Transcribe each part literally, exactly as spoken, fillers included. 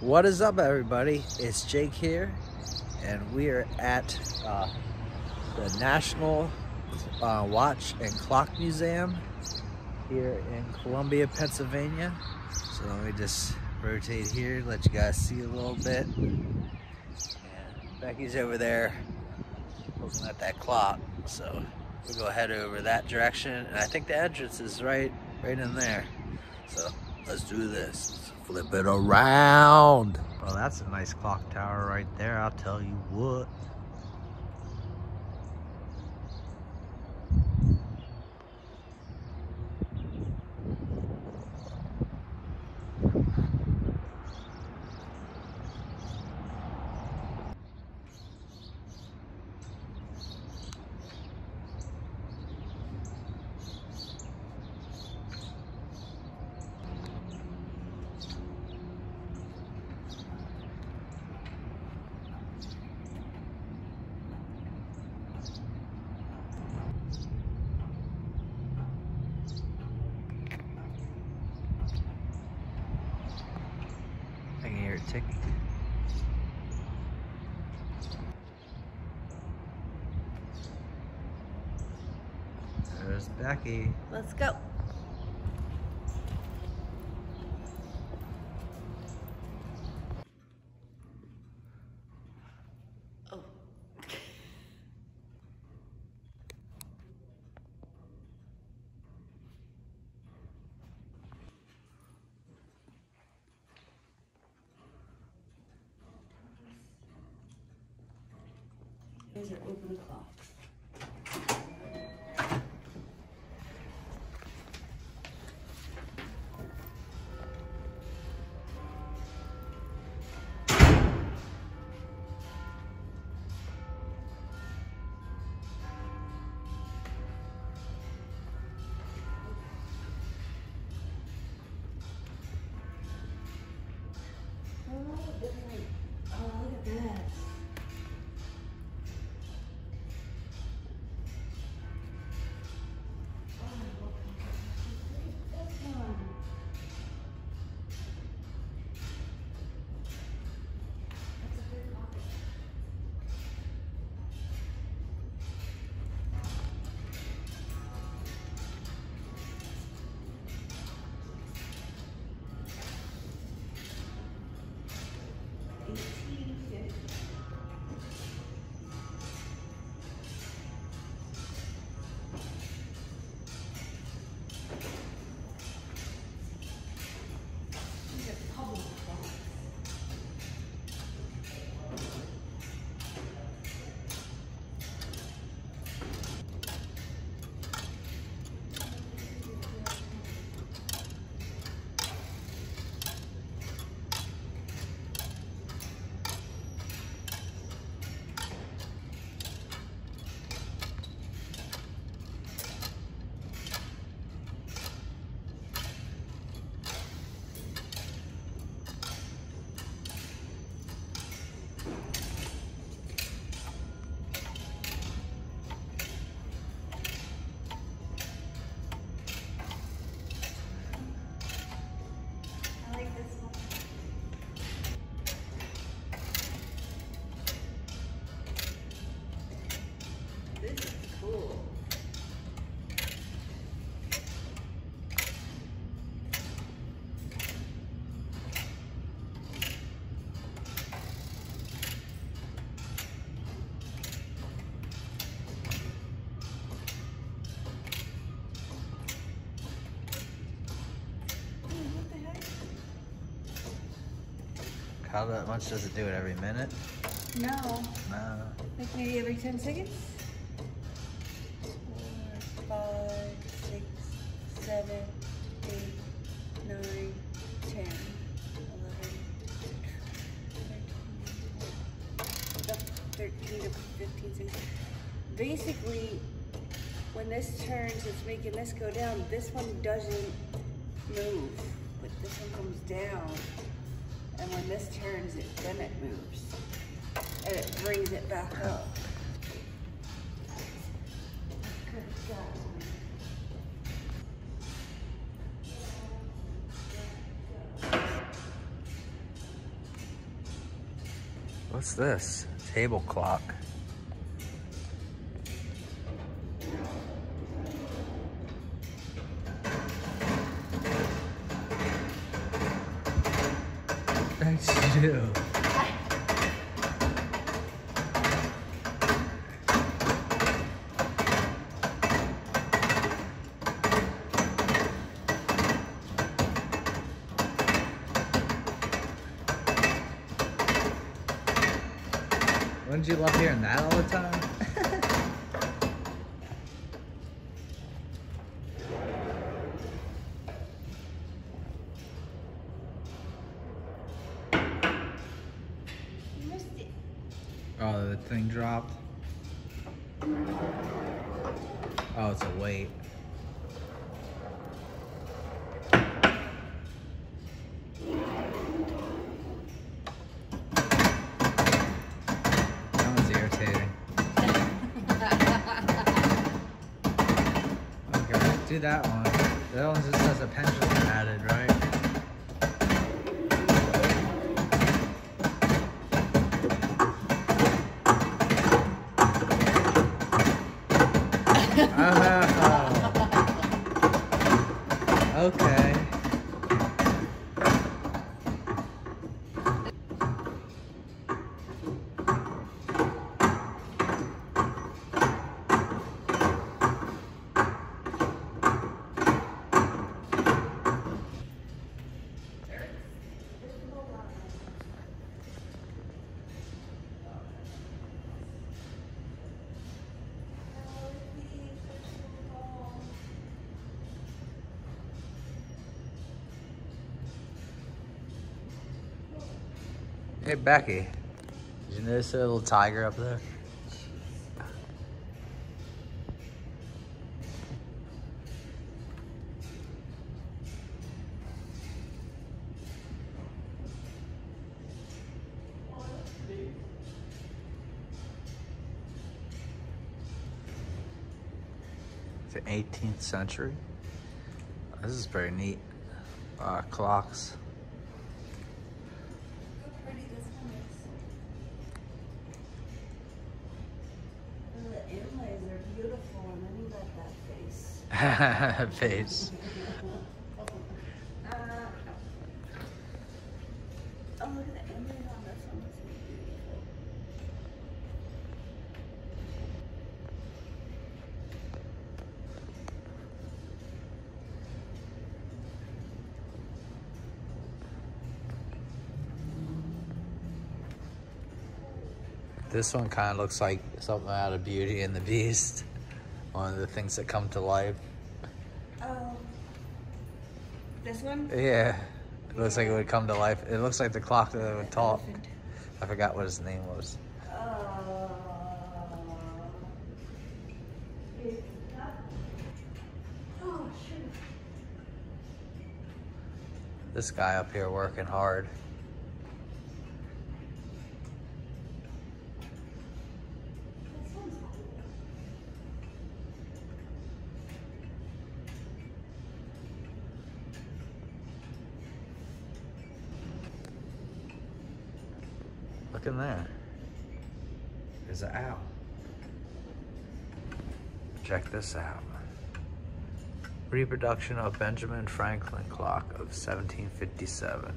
What is up, everybody? It's Jake here, and we are at uh, the National uh, Watch and Clock Museum here in Columbia, Pennsylvania. So let me just rotate here, let you guys see a little bit. And Becky's over there looking at that clock, so we'll go ahead over that direction. And I think the entrance is right, right in there. So let's do this. Flip it around. Well, that's a nice clock tower right there, I'll tell you what. Tick. There's Becky. Let's go. Oh. These are open clocks. How much does it do it? Every minute? No. No. Like maybe every ten seconds? four, five, six, seven, eight, nine, ten, eleven, twelve, thirteen, fifteen, sixteen. Basically, when this turns, it's making this go down. This one doesn't move, but this one comes down. And when this turns, it then it moves, and it brings it back up. Good God. What's this? Table clock. Thanks, you do. Wouldn't you love hearing that all the time? You missed it. Oh, the thing dropped. Oh, it's a weight. Do that one. That one just has a pendulum added, right? Oh. Okay. Hey Becky, did you notice that little tiger up there? It's the eighteenth century. This is pretty neat. Uh, clocks. Face. uh, oh, look at the inlay on this one. It's beautiful. This one kind of looks like something out of Beauty and the Beast. One of the things that come to life. Um, this one? Yeah. It looks like it would come to life. It looks like the clock that would talk. I forgot what his name was. Uh, it's not... Oh, shoot. This guy up here working hard. Look in there. There's an owl. Check this out. Reproduction of Benjamin Franklin clock of seventeen fifty-seven.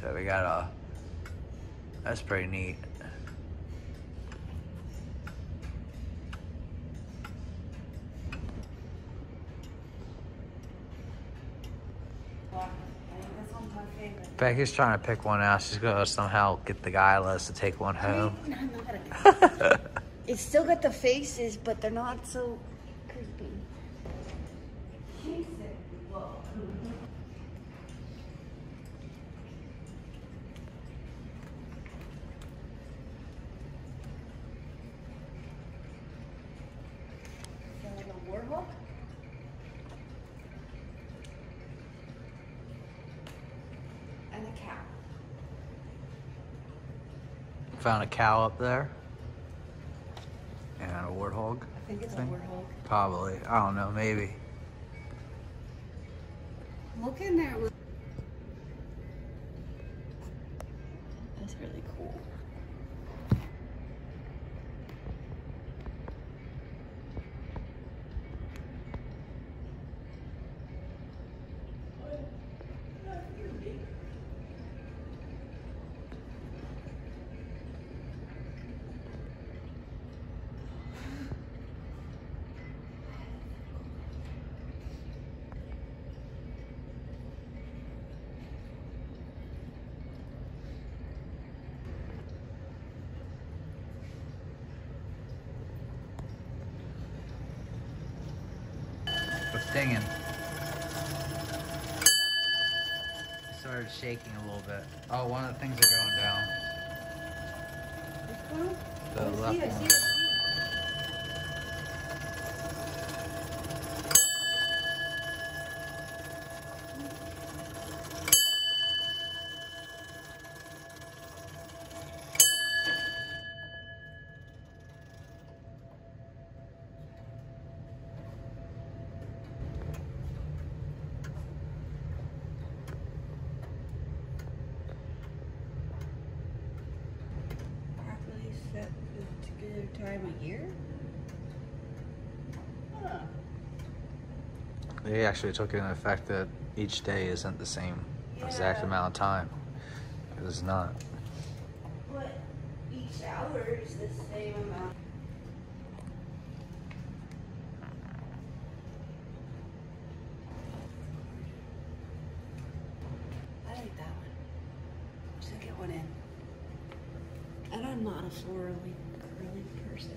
So we got a, that's pretty neat. Becky's trying to pick one out. She's gonna somehow get the guy list to take one home. It's still got the faces, but they're not so creepy. She said, whoa. Is that like a warhawk? Found a cow up there and a warthog. I think it's thing. a warthog. Probably. I don't know, maybe. Look in there. That's really cool. Dang it. It started shaking a little bit. Oh, one of the things are going down. Which one? The left one. Time of year? Huh. They actually took it in effect that each day isn't the same yeah. exact amount of time. Because it's not. But each hour is the same amount. I like that one. Just get one in. And I'm not a florally really person.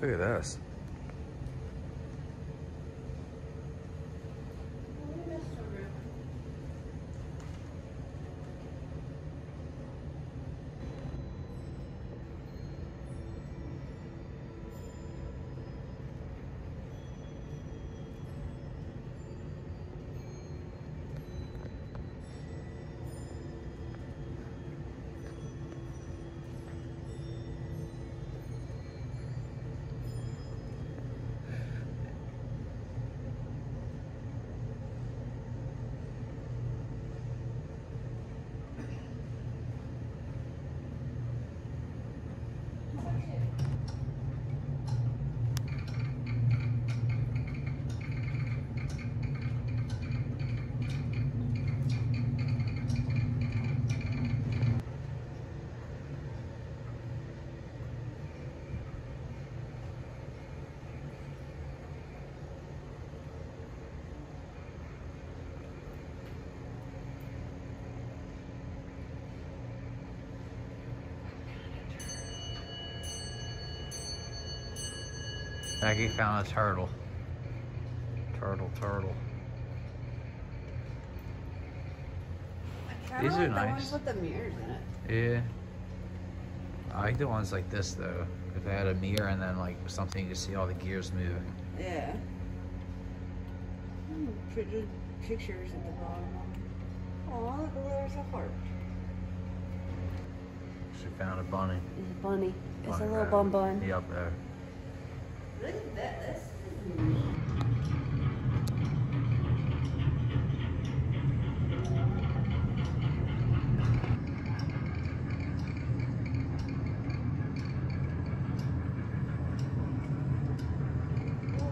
Look at this. Maggie found a turtle. Turtle, turtle. These are nice. The ones with the mirrors in it. Yeah. I like the ones like this though. If they had a mirror and then like something, you could see all the gears moving. Yeah. Hmm, pretty pictures at the bottom. Aw, look, there's a heart. She found a bunny. It's a bunny. It's bunny a little bun bun. Yeah, up there. Look at that, that's neat.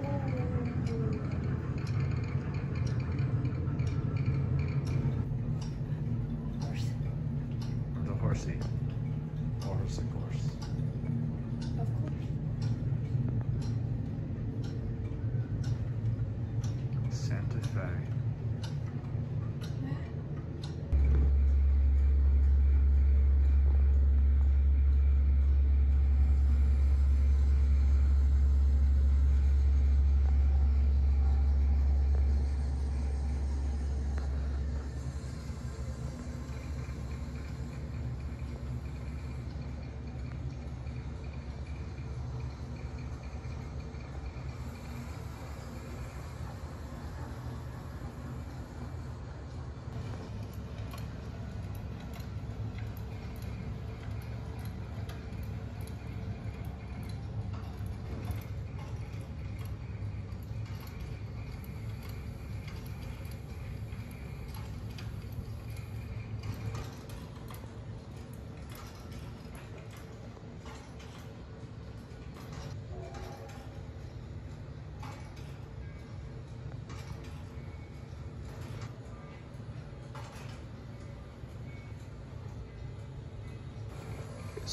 Horse. The horsey. Horse, of course. Of course.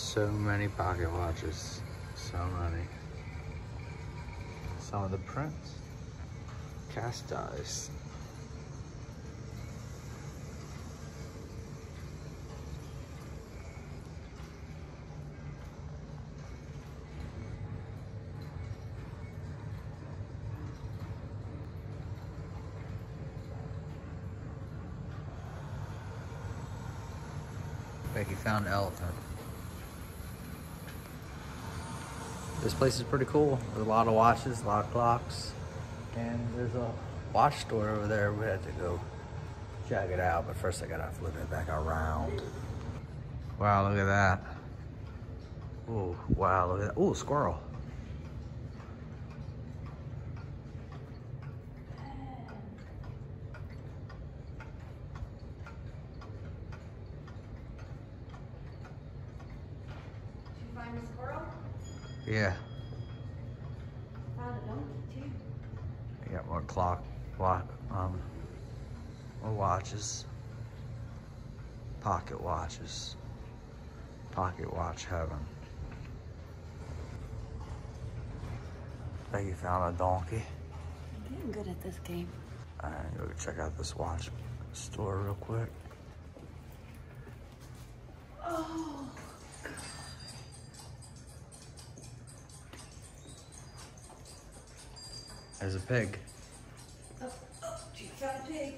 so many pocket watches. So many. Some of the prints. Cast eyes. Becky found an elephant. This place is pretty cool. There's a lot of watches, a lot of clocks, and there's a watch store over there. We had to go check it out, but first I gotta flip it back around. Wow, look at that. Oh, wow, look at that. Oh, squirrel. Yeah. I found a donkey too. I got more clock, watch, um, more watches, pocket watches, pocket watch heaven. I think you found a donkey. I'm getting good at this game. All right, go check out this watch store real quick. There's a pig. Oh, oh, she got a pig.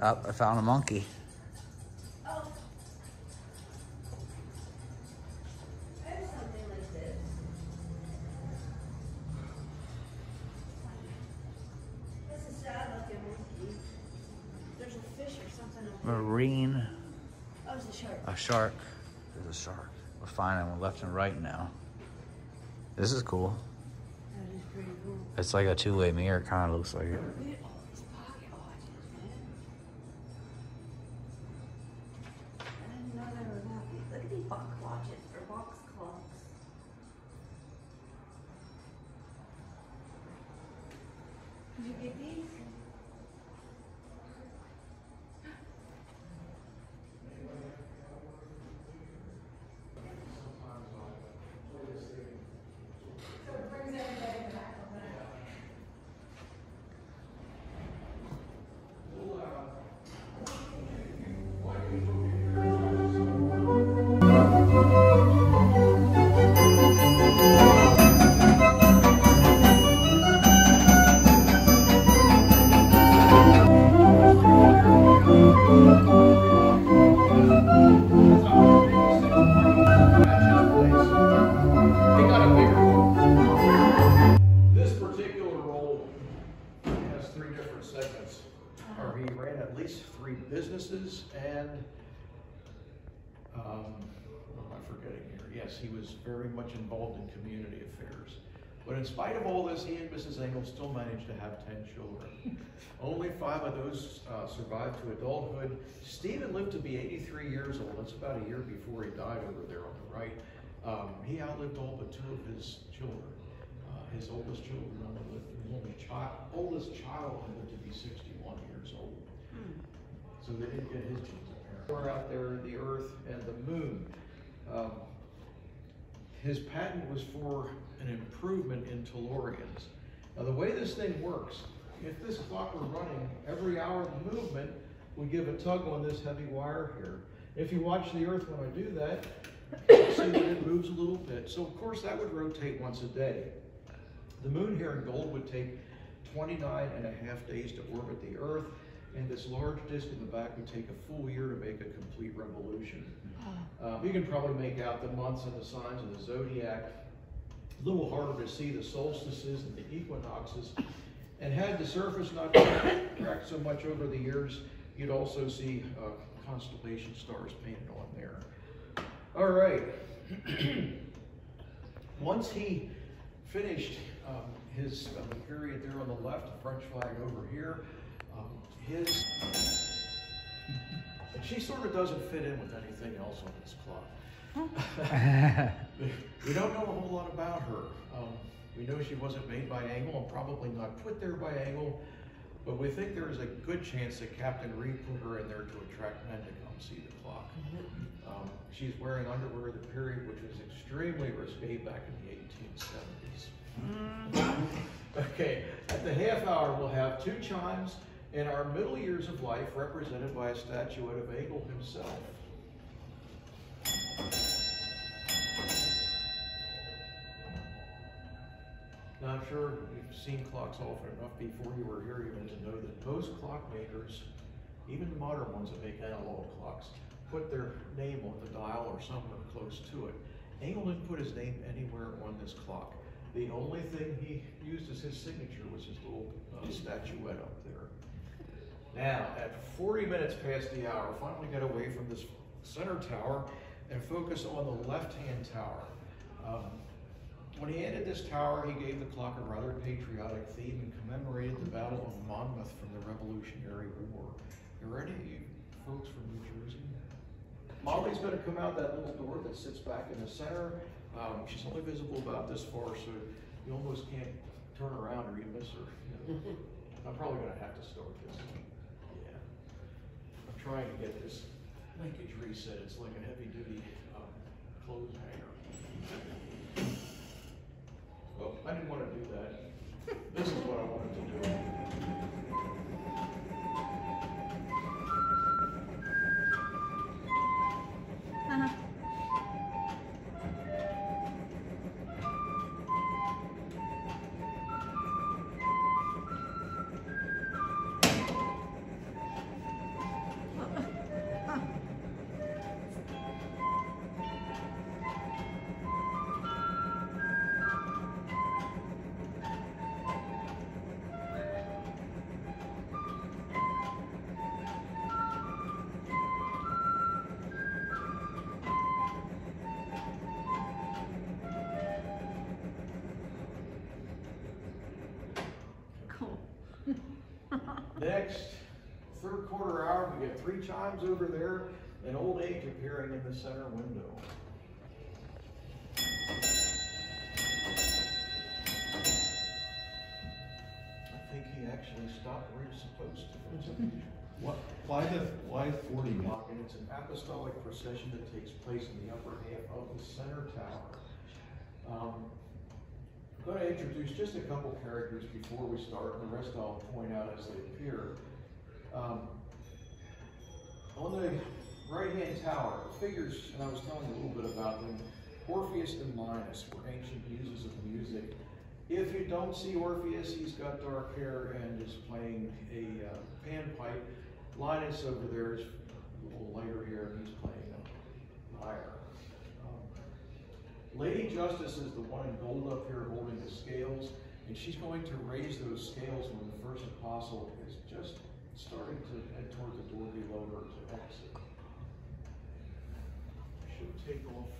Oh, I found a monkey. Marine. Oh, it's a shark. A shark. There's a shark. We're finding one left and right now. This is cool. That is pretty cool. It's like a two-way mirror. Kind of looks like it. Look at all these pocket watches, man. I didn't know there were that many. Look at these box watches or box clocks. Did you get these? He was very much involved in community affairs. But in spite of all this, he and Missus Engel still managed to have ten children. Only five of those uh, survived to adulthood. Stephen lived to be eighty-three years old. That's about a year before he died over there on the right. Um, he outlived all but two of his children. Uh, his oldest children only lived, his only child, oldest child lived to be sixty-one years old. Mm. So they didn't get his genes apparently. We're out there, the earth and the moon. Um, His patent was for an improvement in tellurians. Now the way this thing works, if this clock were running, every hour of movement would give a tug on this heavy wire here. If you watch the earth when I do that, you'll see that it moves a little bit. So of course that would rotate once a day. The moon here in gold would take twenty-nine and a half days to orbit the earth, and this large disc in the back would take a full year to make a complete revolution. Uh, you can probably make out the months and the signs of the zodiac. A little harder to see the solstices and the equinoxes. And had the surface not cracked so much over the years, you'd also see uh, constellation stars painted on there. All right. Once he finished um, his um, area there on the left, French flag over here. Um, his, and she sort of doesn't fit in with anything else on this clock. We don't know a whole lot about her. Um, we know she wasn't made by Engel and probably not put there by Engel, but we think there is a good chance that Captain Reed put her in there to attract men to come see the clock. Um, she's wearing underwear of the period, which was extremely risque back in the eighteen seventies. Okay, at the half hour, we'll have two chimes and our middle years of life represented by a statuette of Engel himself. Now, I'm sure you've seen clocks often enough before you were here even to know that most clockmakers, even the modern ones that make analog clocks, put their name on the dial or somewhere close to it. Engel didn't put his name anywhere on this clock. The only thing he used as his signature was his little uh, statuette up there. Now, at forty minutes past the hour, finally got away from this center tower and focused on the left-hand tower. Um, When he ended this tower, he gave the clock a rather patriotic theme and commemorated the Battle of Monmouth from the Revolutionary War. You ready, you folks from New Jersey? Molly's gonna come out that little door that sits back in the center. Um, she's only visible about this far, so you almost can't turn around or you miss her. You know? I'm probably gonna have to start this. Yeah. I'm trying to get this linkage reset. It's like a heavy duty um, clothes hanger. Well, I didn't want to do that. This is what I wanted to do. Uh-huh. Next, third quarter hour, we get three chimes over there, and old age appearing in the center window. I think he actually stopped where he was supposed to. What, why the why forty? And it's an apostolic procession that takes place in the upper half of the center tower. Um, I'm going to introduce just a couple characters before we start, and the rest I'll point out as they appear. Um, on the right-hand tower, figures, and I was telling you a little bit about them, Orpheus and Linus were ancient muses of music. If you don't see Orpheus, he's got dark hair and is playing a uh, panpipe. Linus over there is a little lighter here, and he's playing a lyre. Lady Justice is the one in gold up here holding the scales, and she's going to raise those scales when the first apostle is just starting to head toward the door below her to exit. She'll take off.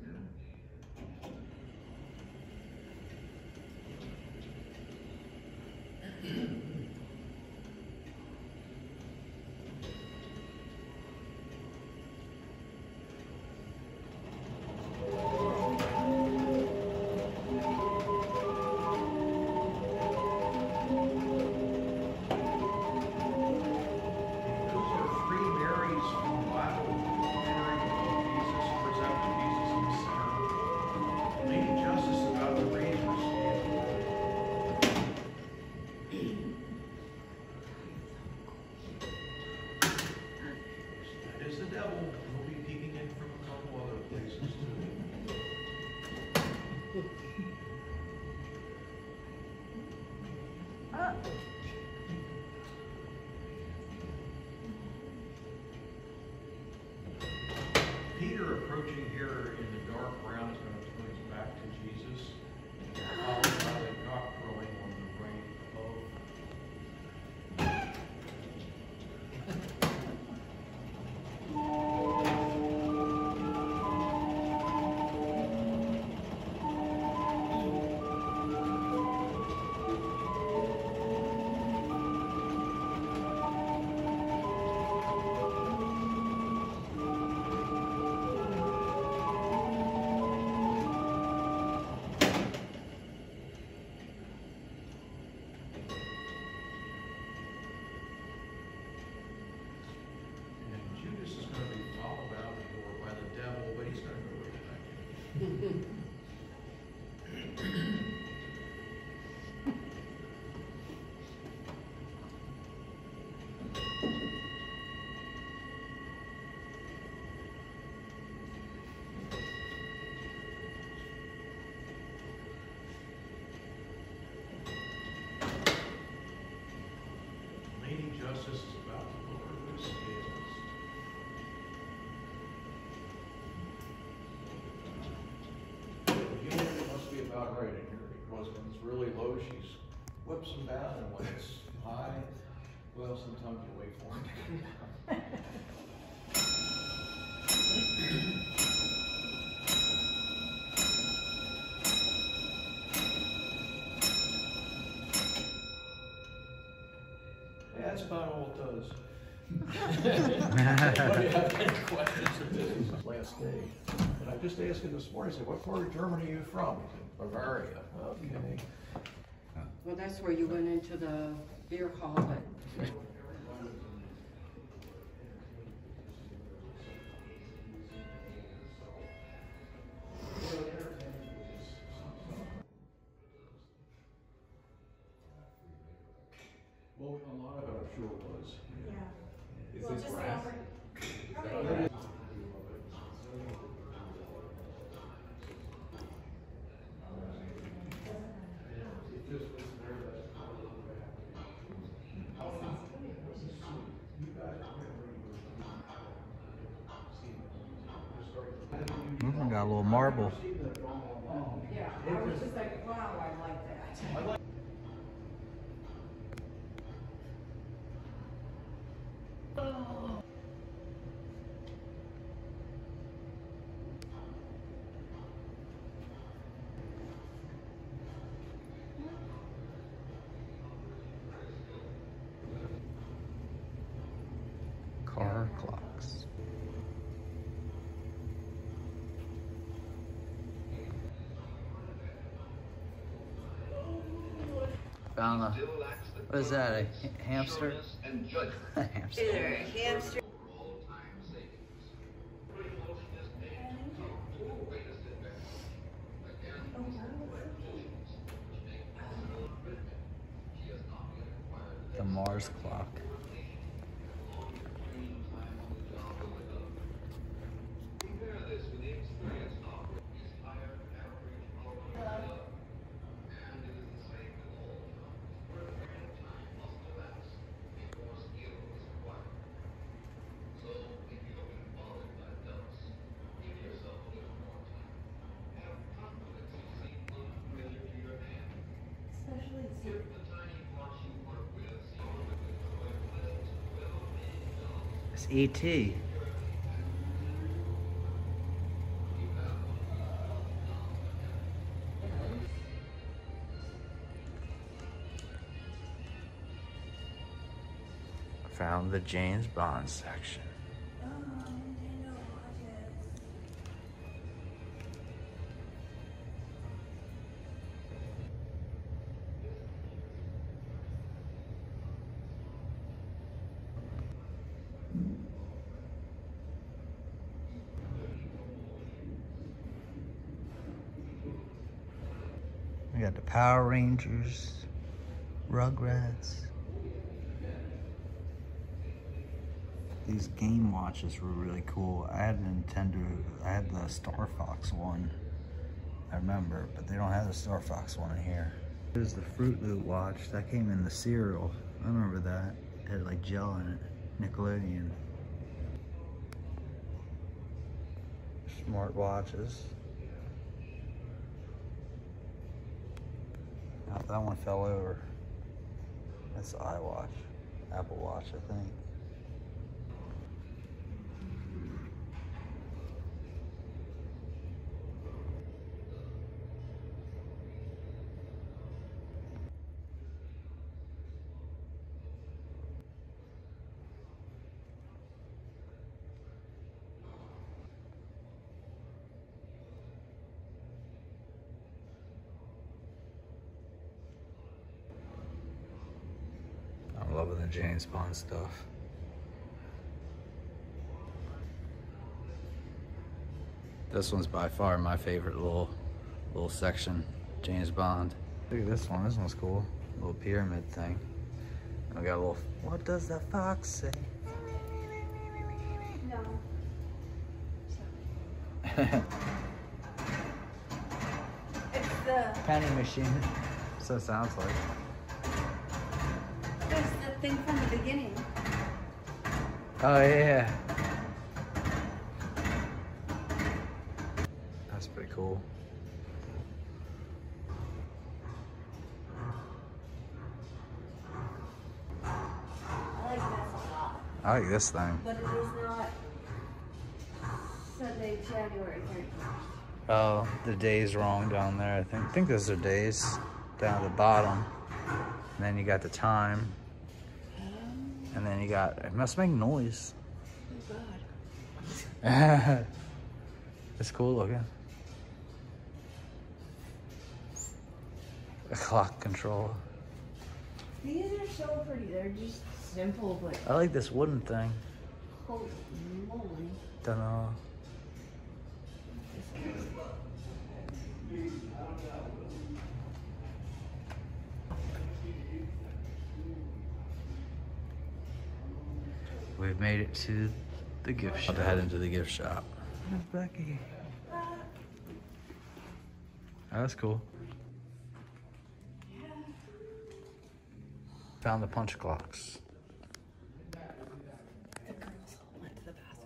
Yeah. really low, she whips them down, and when it's high, well, sometimes you wait for them to come down. Yeah, that's about all it does. Anybody have any questions? Last day, and I just asked him this morning, I said, what part of Germany are you from? He said, Bavaria. Okay. Well, that's where you went into the beer hall. But... well, a lot of it, I'm sure, was. Yeah. Yeah. Is well, it brass? Probably. Mm-hmm, got a little marble. Yeah, I was just like, wow, I like that. Car clocks. Found a, what is that, a hamster? A hamster. Is there a hamster? The Mars clock. It's E T Found the James Bond section. We got the Power Rangers, Rugrats. These game watches were really cool. I had a Nintendo, I had the Star Fox one, I remember, but they don't have the Star Fox one in here. There's the Fruit Loop watch, that came in the cereal. I remember that, it had like gel in it, Nickelodeon. Smart watches. That one fell over. That's the iWatch. Apple Watch, I think. Loving the James Bond stuff. This one's by far my favorite little little section, James Bond. Look at this one, this one's cool. Little pyramid thing. And we got a little, what does the fox say? No. It's the... penny machine. That's what it sounds like. Thing from the beginning. Oh yeah. That's pretty cool. I like this thing. But it is not Sunday, January thirty-first. Oh, the day's wrong down there. I think I think those are days down at the bottom. And then you got the time. And then you got, it must make noise. Oh God. It's cool looking. A clock control. These are so pretty. They're just simple, but I like this wooden thing. Holy moly. Don't know. We've made it to the gift shop. About to head into the gift shop. There's Becky. Oh, that's cool. Found the punch clocks. The girls all went to the bathroom.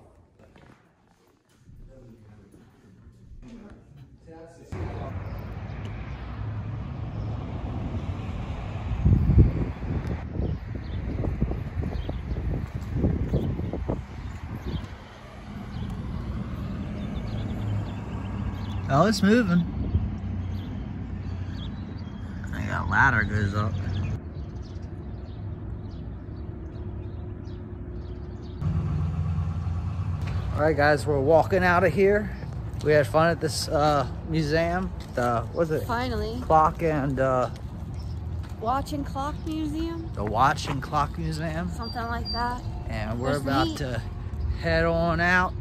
Oh, it's moving. I got a ladder goes up. Alright guys, we're walking out of here. We had fun at this uh, museum. The, what is it? Finally. Clock and... Uh, Watch and Clock Museum. The Watch and Clock Museum. Something like that. And we're There's about to head on out.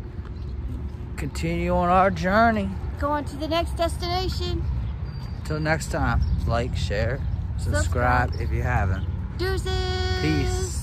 Continue on our journey. Going to the next destination. Till next time, like, share, subscribe, subscribe if you haven't. Deuces! Peace.